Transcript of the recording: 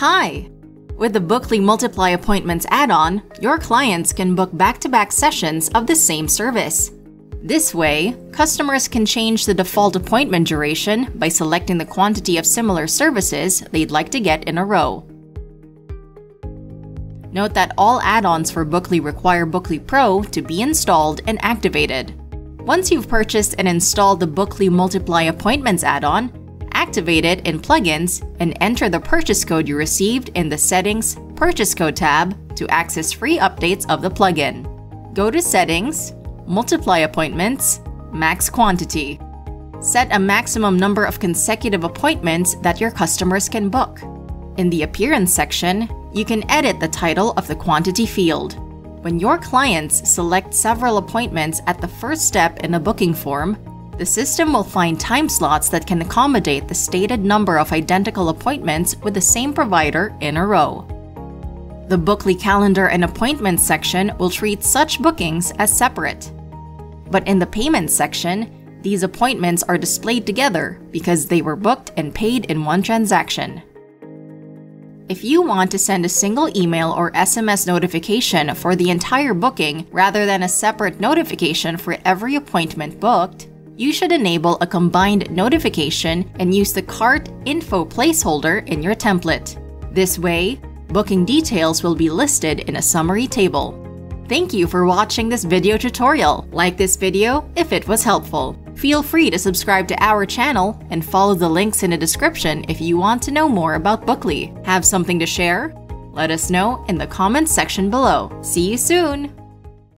Hi! With the Bookly Multiply Appointments add-on, your clients can book back-to-back sessions of the same service. This way, customers can change the default appointment duration by selecting the quantity of similar services they'd like to get in a row. Note that all add-ons for Bookly require Bookly Pro to be installed and activated. Once you've purchased and installed the Bookly Multiply Appointments add-on, activate it in Plugins and enter the purchase code you received in the Settings Purchase Code tab to access free updates of the plugin. Go to Settings, Multiply Appointments, Max Quantity. Set a maximum number of consecutive appointments that your customers can book. In the Appearance section, you can edit the title of the quantity field. When your clients select several appointments at the first step in a booking form, the system will find time slots that can accommodate the stated number of identical appointments with the same provider in a row. The Bookly Calendar and Appointments section will treat such bookings as separate. But in the Payments section, these appointments are displayed together because they were booked and paid in one transaction. If you want to send a single email or SMS notification for the entire booking rather than a separate notification for every appointment booked, you should enable a combined notification and use the cart info placeholder in your template. This way, booking details will be listed in a summary table. Thank you for watching this video tutorial. Like this video if it was helpful. Feel free to subscribe to our channel and follow the links in the description if you want to know more about Bookly. Have something to share? Let us know in the comments section below. See you soon!